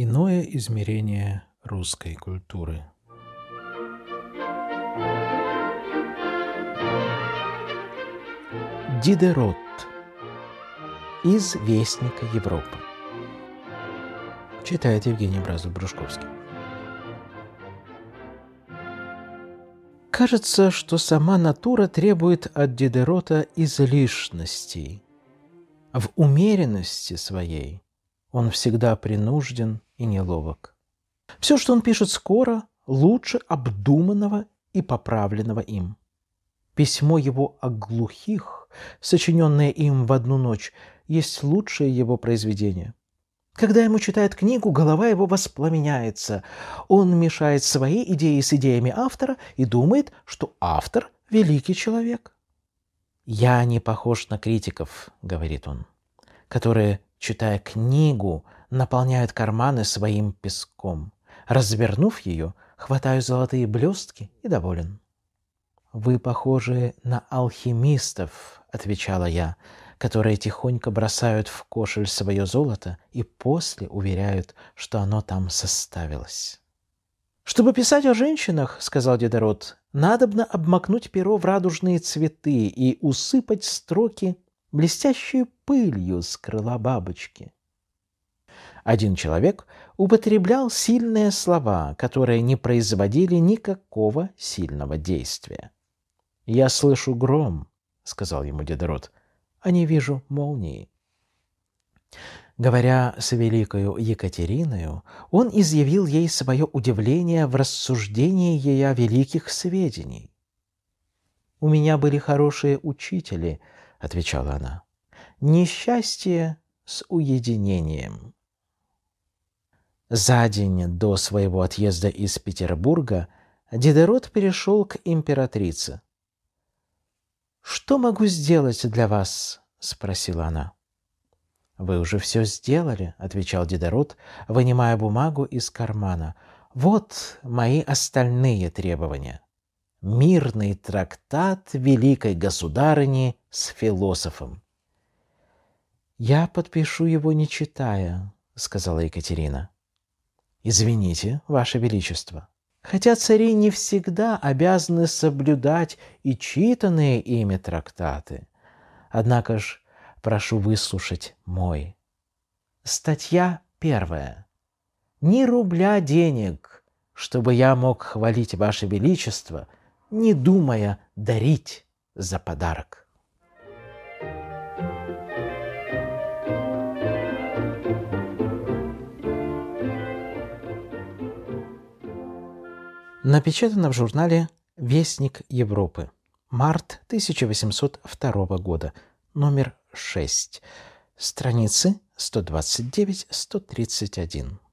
Иное измерение русской культуры. Дидерот из «Вестника Европы». Читает Евгений Бразуль-Брушковский. Кажется, что сама натура требует от Дидерота излишностей. В умеренности своей он всегда принужден и неловок. Все, что он пишет скоро, лучше обдуманного и поправленного им. Письмо его о глухих, сочиненное им в одну ночь, есть лучшее его произведение. Когда ему читают книгу, голова его воспламеняется. Он мешает свои идеи с идеями автора и думает, что автор – великий человек. «Я не похож на критиков», – говорит он, – «которые, читая книгу, наполняют карманы своим песком. Развернув ее, хватаю золотые блестки и доволен». «Вы похожи на алхимистов», — отвечала я, «которые тихонько бросают в кошель свое золото и после уверяют, что оно там составилось». «Чтобы писать о женщинах, — сказал Дидерот, — надобно обмакнуть перо в радужные цветы и усыпать строки блестящей пылью с крыла бабочки». Один человек употреблял сильные слова, которые не производили никакого сильного действия. «Я слышу гром», — сказал ему Дидерот, — «а не вижу молнии». Говоря с великою Екатериною, он изъявил ей свое удивление в рассуждении ей о великих сведений. «У меня были хорошие учители», — отвечала она, — «несчастье с уединением». За день до своего отъезда из Петербурга Дидерот перешел к императрице. «Что могу сделать для вас?» – спросила она. «Вы уже все сделали», – отвечал Дидерот, вынимая бумагу из кармана. «Вот мои остальные требования. Мирный трактат великой государыни с философом». «Я подпишу его, не читая», – сказала Екатерина. «Извините, Ваше Величество, хотя цари не всегда обязаны соблюдать и читанные ими трактаты, однако ж прошу выслушать мой. Статья 1. Ни рубля денег, чтобы я мог хвалить Ваше Величество, не думая дарить за подарок». Напечатано в журнале «Вестник Европы», март 1802 года, номер 6, страницы 129-131.